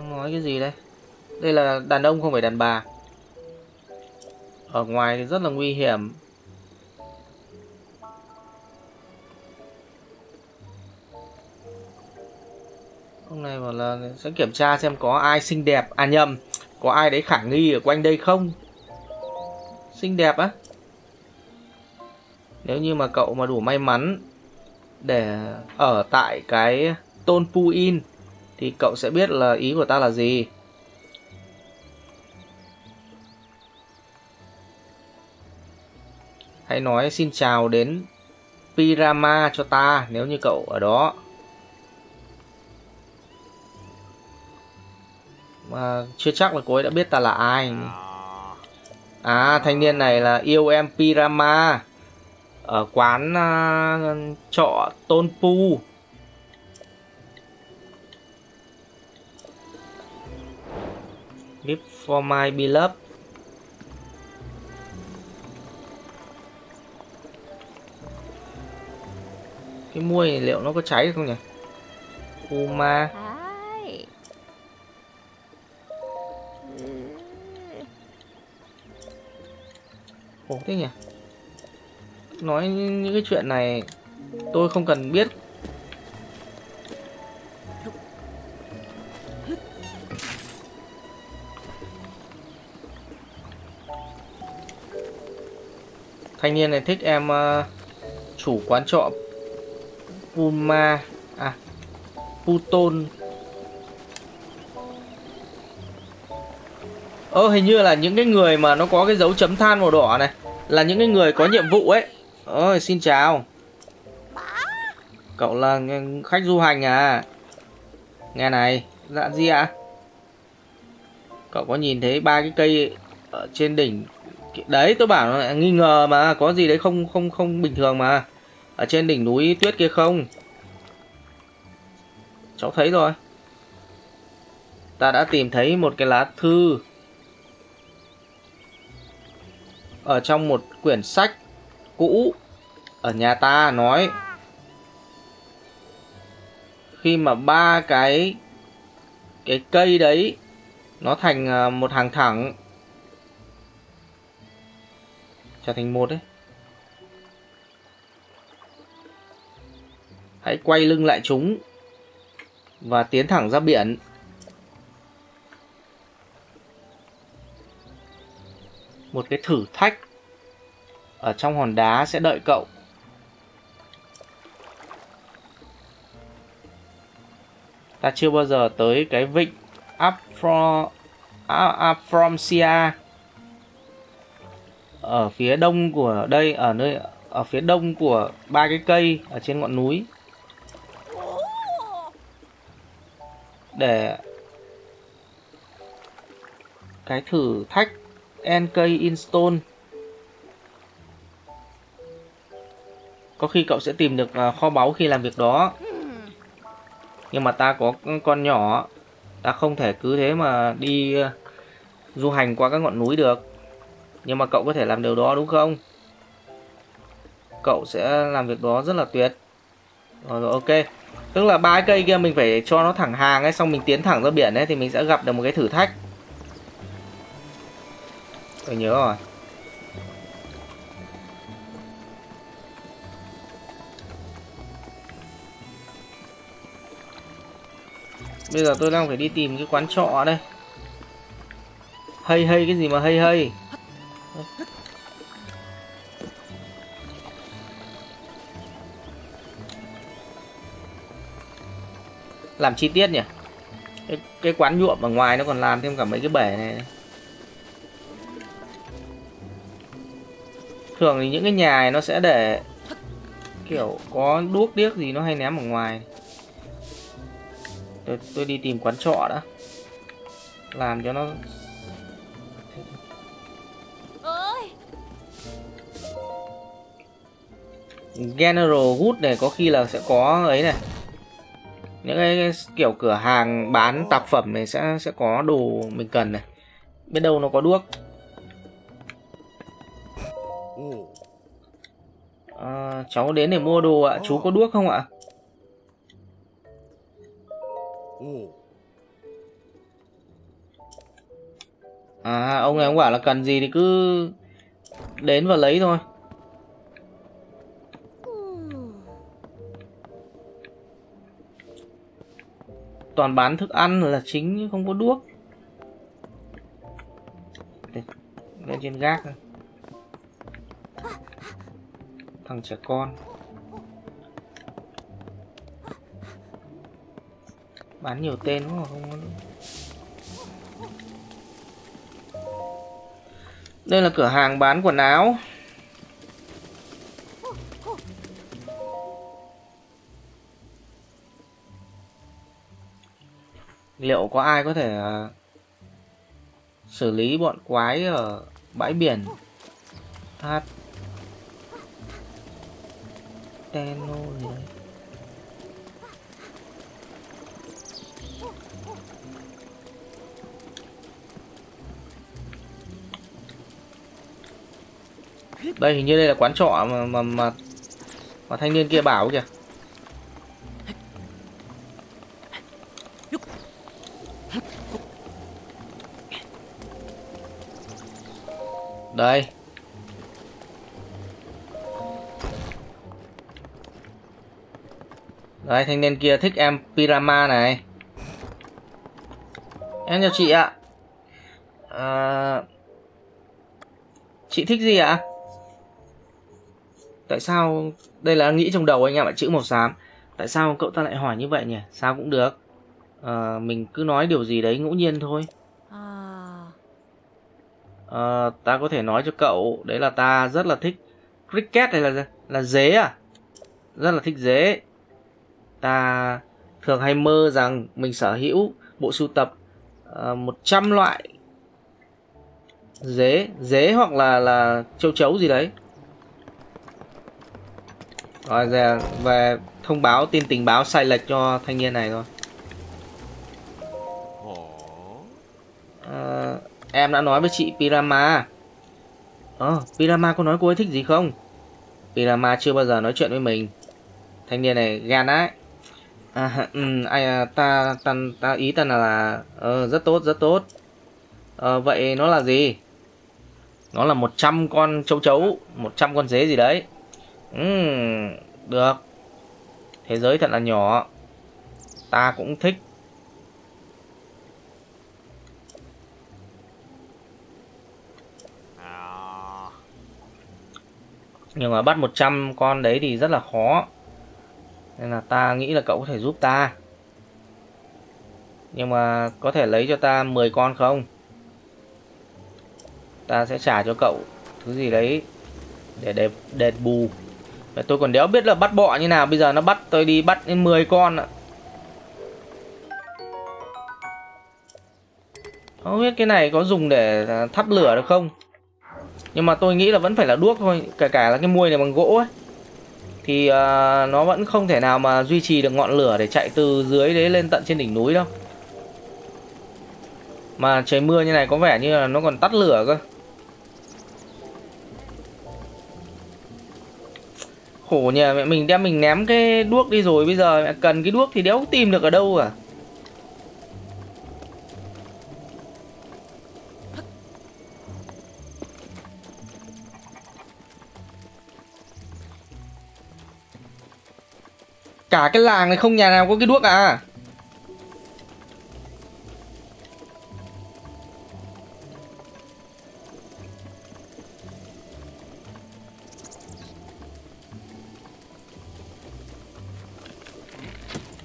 Nói cái gì đây? Đây là đàn ông không phải đàn bà. Ở ngoài thì rất là nguy hiểm. Hôm nay bảo là sẽ kiểm tra xem có ai xinh đẹp. À nhầm, có ai đấy khả nghi ở quanh đây không? Xinh đẹp á? Nếu như mà cậu mà đủ may mắn để ở tại cái Ton Pu Inn thì cậu sẽ biết là ý của ta là gì. Hãy nói xin chào đến Pirama cho ta nếu như cậu ở đó. Mà chưa chắc là cô ấy đã biết ta là ai. À, thanh niên này là yêu em Pirama ở quán uh, trọ Ton Pu. Gift for my beloved. Cái muôi này liệu nó có cháy được không nhỉ? Uma. Ồ thế nhỉ? Nói những cái chuyện này tôi không cần biết. Thanh niên này thích em uh, chủ quán trọ Puma à Puton. Ơ hình như là những cái người mà nó có cái dấu chấm than màu đỏ này là những cái người có nhiệm vụ ấy. Ôi xin chào. Cậu là khách du hành à? Nghe này, dạ gì ạ? À? Cậu có nhìn thấy ba cái cây ở trên đỉnh đấy, tôi bảo là nghi ngờ mà, có gì đấy không không không bình thường mà. Ở trên đỉnh núi tuyết kia không? Cháu thấy rồi. Ta đã tìm thấy một cái lá thư ở trong một quyển sách cũ ở nhà ta, nói khi mà ba cái cái cây đấy nó thành một hàng thẳng trở thành một đấy, hãy quay lưng lại chúng và tiến thẳng ra biển. Một cái thử thách ở trong hòn đá sẽ đợi cậu. Ta chưa bao giờ tới cái vịnh Afro... Afromsia ở phía đông của đây, ở nơi ở phía đông của ba cái cây ở trên ngọn núi. Để cái thử thách en ca Instone, có khi cậu sẽ tìm được kho báu khi làm việc đó. Nhưng mà ta có con nhỏ, ta không thể cứ thế mà đi du hành qua các ngọn núi được. Nhưng mà cậu có thể làm điều đó đúng không? Cậu sẽ làm việc đó rất là tuyệt. Rồi, rồi ok. Tức là ba cái cây kia mình phải cho nó thẳng hàng ấy, xong mình tiến thẳng ra biển ấy thì mình sẽ gặp được một cái thử thách. Tôi nhớ rồi. Bây giờ tôi đang phải đi tìm cái quán trọ đây. Hay hay cái gì mà hay hay. Làm chi tiết nhỉ? Cái, cái quán nhuộm ở ngoài nó còn làm thêm cả mấy cái bể này. Thường thì những cái nhà này nó sẽ để kiểu có đuốc điếc gì nó hay ném ở ngoài. Tôi, tôi đi tìm quán trọ đã. Làm cho nó... General Good này có khi là sẽ có ấy này, những cái kiểu cửa hàng bán tạp phẩm này sẽ sẽ có đồ mình cần này, biết đâu nó có đuốc. À, cháu đến để mua đồ ạ, chú có đuốc không ạ? À, ông này ông bảo là cần gì thì cứ đến và lấy thôi. Toàn bán thức ăn là chính, không có đuốc. Để, lên trên gác này. Thằng trẻ con bán nhiều tên quá không có. Đây là cửa hàng bán quần áo. Liệu có ai có thể uh, xử lý bọn quái ở bãi biển? Hát Hateno gì đấy. Đây hình như đây là quán trọ mà mà mà, mà thanh niên kia bảo kìa. Đây. Đây thanh niên kia thích em Pirama này. Em chào chị ạ. À, chị thích gì ạ? Tại sao đây là nghĩ trong đầu anh em ạ, chữ màu xám. Tại sao cậu ta lại hỏi như vậy nhỉ? Sao cũng được. À, mình cứ nói điều gì đấy ngẫu nhiên thôi. À, ta có thể nói cho cậu đấy là ta rất là thích cricket, hay là là dế à? Rất là thích dế. Ta thường hay mơ rằng mình sở hữu bộ sưu tập uh, một trăm loại dế, dế hoặc là là châu chấu gì đấy. Rồi về, về thông báo tin tình báo sai lệch cho thanh niên này thôi. À, em đã nói với chị Pirama. Ờ, à, Pirama có nói cô ấy thích gì không? Pirama chưa bao giờ nói chuyện với mình. Thanh niên này gan đấy. À, ừ, ai, ta, ta, ta ý ta là, là ờ, rất tốt, rất tốt. Ờ, vậy nó là gì? Nó là một trăm con châu chấu, một trăm con dế gì đấy. Uhm, được. Thế giới thật là nhỏ. Ta cũng thích. Nhưng mà bắt một trăm con đấy thì rất là khó. Nên là ta nghĩ là cậu có thể giúp ta. Nhưng mà có thể lấy cho ta mười con không? Ta sẽ trả cho cậu thứ gì đấy để đền để bù. Mà tôi còn đéo biết là bắt bọ như nào. Bây giờ nó bắt tôi đi bắt đến mười con ạ. Không biết cái này có dùng để thắp lửa được không. Nhưng mà tôi nghĩ là vẫn phải là đuốc thôi. Kể cả là cái muôi này bằng gỗ ấy, thì uh, nó vẫn không thể nào mà duy trì được ngọn lửa để chạy từ dưới đấy lên tận trên đỉnh núi đâu. Mà trời mưa như này có vẻ như là nó còn tắt lửa cơ. Khổ nhờ mẹ mình, đem mình ném cái đuốc đi rồi. Bây giờ mẹ cần cái đuốc thì đéo tìm được ở đâu cả. Cả cái làng này không nhà nào có cái đuốc à.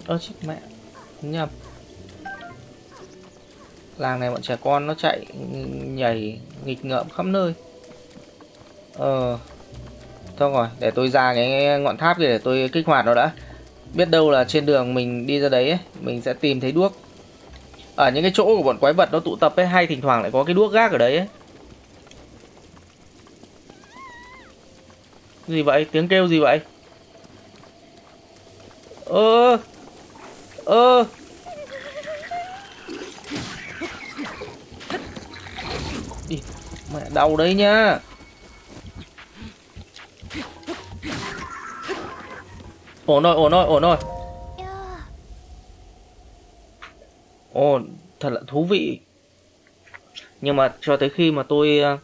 Ơ chết mẹ, nhầm. Làng này bọn trẻ con nó chạy nhảy nghịch ngợm khắp nơi. Ờ thôi rồi, để tôi ra cái ngọn tháp kia để tôi kích hoạt nó đã. Biết đâu là trên đường mình đi ra đấy ấy, mình sẽ tìm thấy đuốc. Ở những cái chỗ của bọn quái vật nó tụ tập ấy, hay thỉnh thoảng lại có cái đuốc gác ở đấy ấy. Gì vậy? Tiếng kêu gì vậy? Ơ Ơ mẹ đau đấy nha. Ổn rồi, ổn rồi, ổn rồi. Ồ, thật là thú vị. Nhưng mà cho tới khi mà tôi uh,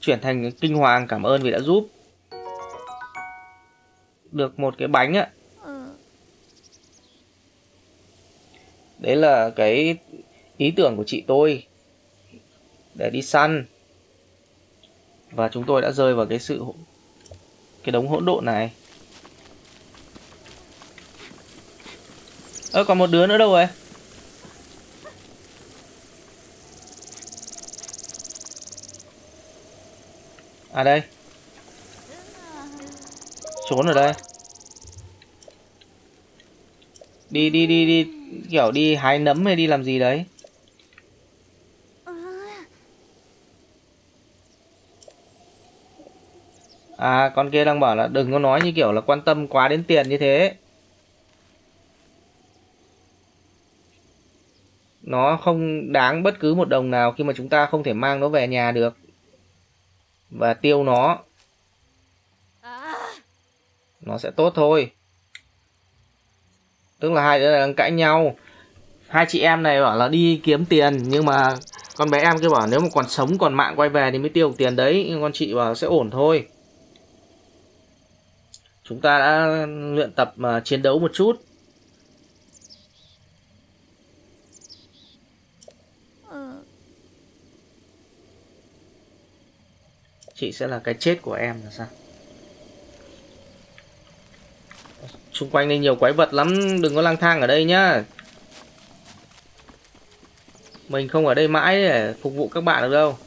chuyển thành kinh hoàng, cảm ơn vì đã giúp được một cái bánh ạ. Đấy là cái ý tưởng của chị tôi để đi săn. Và chúng tôi đã rơi vào cái sự cái đống hỗn độn này. Ơ, còn một đứa nữa đâu rồi? À đây. Trốn ở đây. Đi đi đi đi kiểu đi hái nấm hay đi làm gì đấy. À, con kia đang bảo là đừng có nói như kiểu là quan tâm quá đến tiền như thế. Nó không đáng bất cứ một đồng nào khi mà chúng ta không thể mang nó về nhà được và tiêu nó. Nó sẽ tốt thôi. Tức là hai đứa này đang cãi nhau. Hai chị em này bảo là đi kiếm tiền, nhưng mà con bé em kia bảo nếu mà còn sống còn mạng quay về thì mới tiêu tiền đấy. Nhưng con chị bảo sẽ ổn thôi. Chúng ta đã luyện tập uh, chiến đấu một chút. Chị sẽ là cái chết của em là sao? Xung quanh đây nhiều quái vật lắm, đừng có lang thang ở đây nhá. Mình không ở đây mãi để phục vụ các bạn được đâu.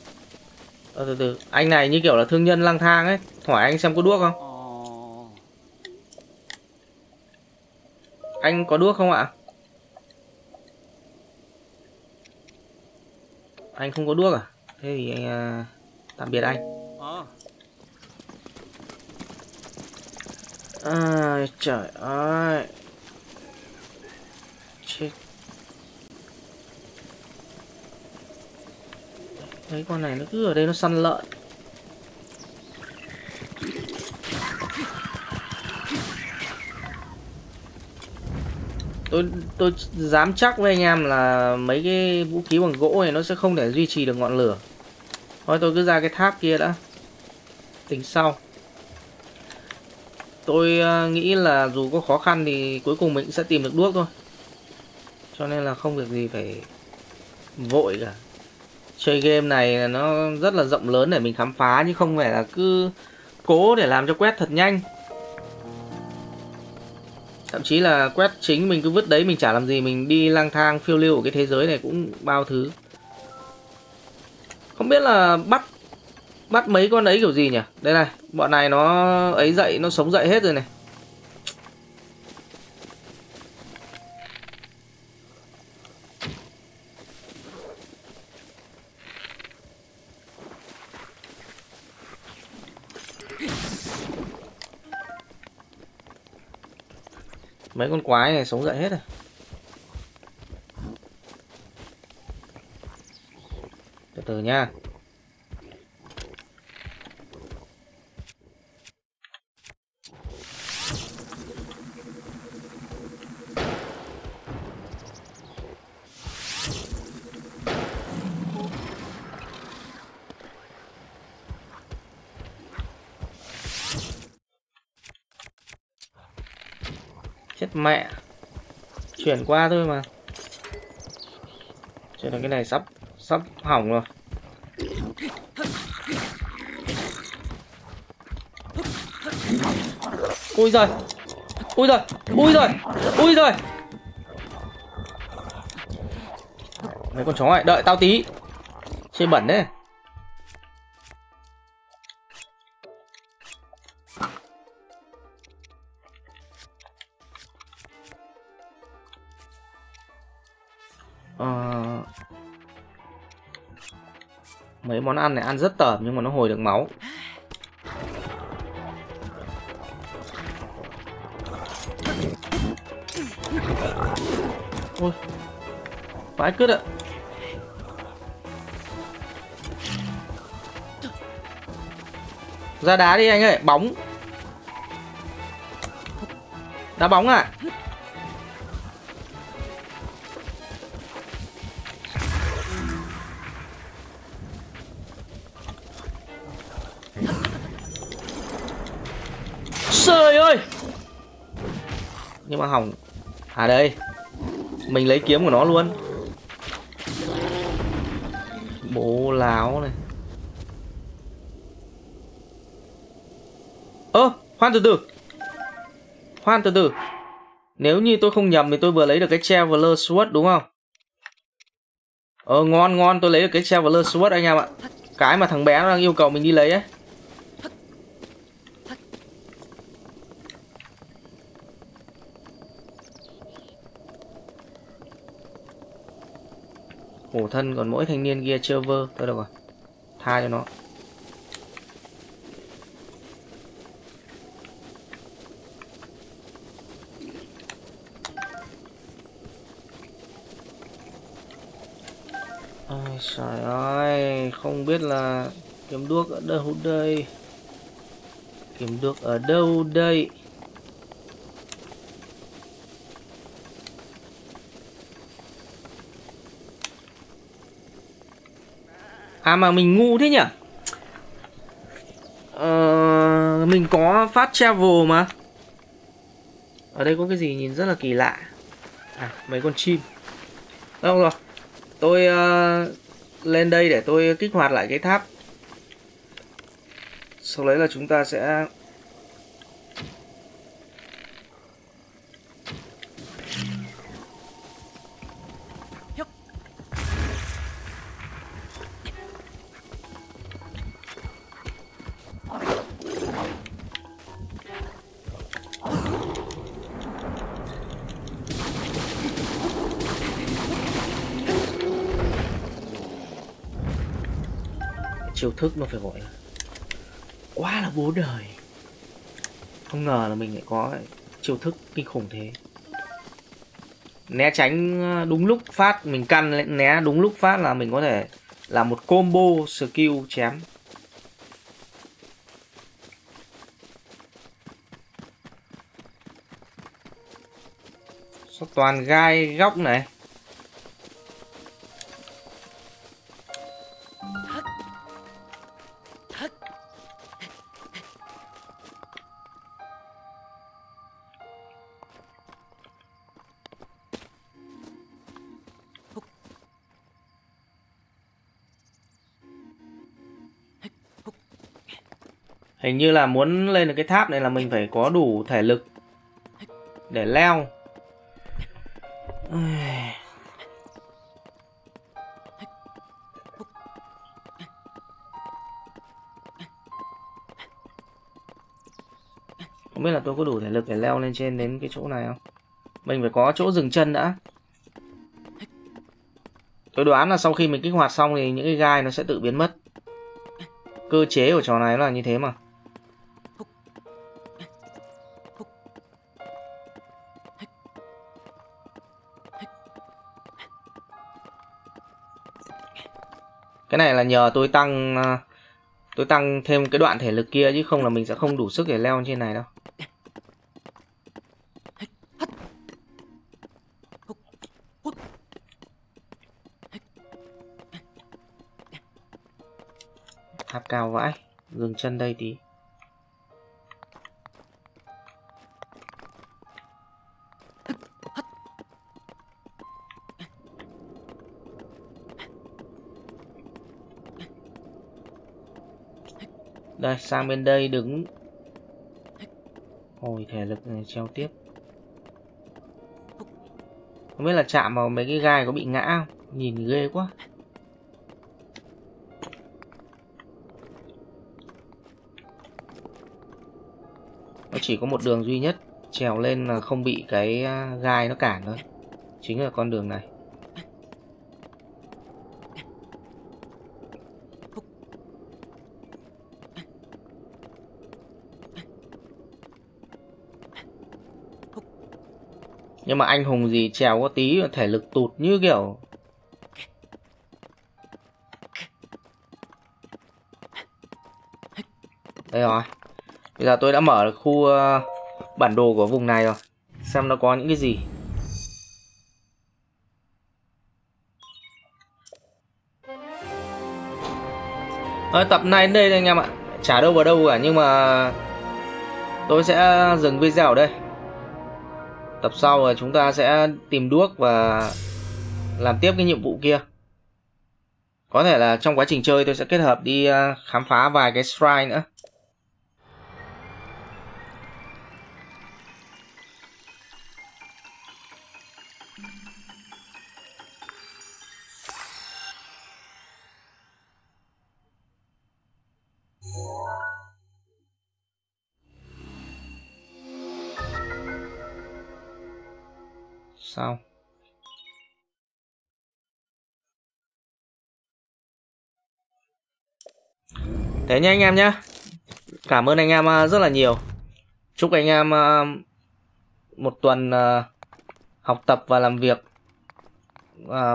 Ờ, từ từ, anh này như kiểu là thương nhân lang thang ấy, hỏi anh xem có đuốc không? Anh có đuốc không ạ? Anh không có đuốc à? Thế thì anh, à, tạm biệt anh. À, trời ơi. Chết. Đấy, con này nó cứ ở đây nó săn lợn. Tôi tôi dám chắc với anh em là mấy cái vũ khí bằng gỗ này nó sẽ không thể duy trì được ngọn lửa. Thôi tôi cứ ra cái tháp kia đã. Tính sau. Tôi nghĩ là dù có khó khăn thì cuối cùng mình sẽ tìm được đuốc thôi. Cho nên là không việc gì phải vội cả. Chơi game này nó rất là rộng lớn để mình khám phá, chứ không phải là cứ cố để làm cho quét thật nhanh. Thậm chí là quét chính mình cứ vứt đấy, mình chả làm gì. Mình đi lang thang phiêu lưu ở cái thế giới này cũng bao thứ. Không biết là bắt Bắt mấy con ấy kiểu gì nhỉ? Đây này, bọn này nó ấy dậy, nó sống dậy hết rồi này. Mấy con quái này sống dậy hết rồi. Từ từ nha. Mẹ, chuyển qua thôi mà. Cho nên cái này sắp sắp hỏng rồi. Ui giời, ui giời, ui giời, ui giời. Mấy con chó này, đợi tao tí. Chơi bẩn đấy. Mấy món ăn này ăn rất tởm nhưng mà nó hồi được máu. Quá cứt ạ. Ra đá đi anh ơi, bóng. Đá bóng à? Trời ơi. Nhưng mà hỏng. À đây. Mình lấy kiếm của nó luôn. Bố láo này. Ơ, ờ, khoan từ từ. Khoan từ từ. Nếu như tôi không nhầm thì tôi vừa lấy được cái Traveler's Sword đúng không? Ờ, ngon ngon, tôi lấy được cái Traveler's Sword anh em ạ. Cái mà thằng bé nó đang yêu cầu mình đi lấy ấy. Khổ thân còn mỗi thanh niên kia chưa vơ. Thôi được rồi, tha cho nó. Ôi trời ơi, không biết là kiếm đuốc ở đâu đây. Kiếm đuốc ở đâu đây? À mà mình ngu thế nhỉ. Ờ, mình có phát travel mà. Ở đây có cái gì nhìn rất là kỳ lạ. À, mấy con chim. Đâu rồi. Tôi uh, lên đây để tôi kích hoạt lại cái tháp. Sau đấy là chúng ta sẽ chiêu thức nó phải gọi là quá là bố đời. Không ngờ là mình lại có chiêu thức kinh khủng thế. Né tránh đúng lúc phát, mình căn né đúng lúc phát là mình có thể là một combo skill chém. Sao toàn gai góc này. Hình như là muốn lên được cái tháp này là mình phải có đủ thể lực để leo. Không biết là tôi có đủ thể lực để leo lên trên đến cái chỗ này không? Mình phải có chỗ dừng chân đã. Tôi đoán là sau khi mình kích hoạt xong thì những cái gai nó sẽ tự biến mất. Cơ chế của trò này nó là như thế mà. Cái này là nhờ tôi tăng tôi tăng thêm cái đoạn thể lực kia, chứ không là mình sẽ không đủ sức để leo trên này đâu. Tháp cao vãi, dừng chân đây tí. Đây, sang bên đây đứng. Hồi thể lực này treo tiếp. Không biết là chạm vào mấy cái gai có bị ngã không? Nhìn ghê quá. Nó chỉ có một đường duy nhất trèo lên là không bị cái gai nó cản thôi. Chính là con đường này. Nhưng mà anh hùng gì trèo có tí thể lực tụt như kiểu Đây rồi. Bây giờ tôi đã mở được khu uh, bản đồ của vùng này rồi. Xem nó có những cái gì. Ở tập này đến đây này anh em ạ. Chả đâu vào đâu cả, nhưng mà tôi sẽ dừng video ở đây. Tập sau là chúng ta sẽ tìm đuốc và làm tiếp cái nhiệm vụ kia. Có thể là trong quá trình chơi tôi sẽ kết hợp đi khám phá vài cái shrine nữa. Sao? Thế nha anh em nhé. Cảm ơn anh em rất là nhiều. Chúc anh em một tuần học tập và làm việc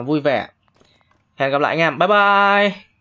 vui vẻ. Hẹn gặp lại anh em. Bye bye.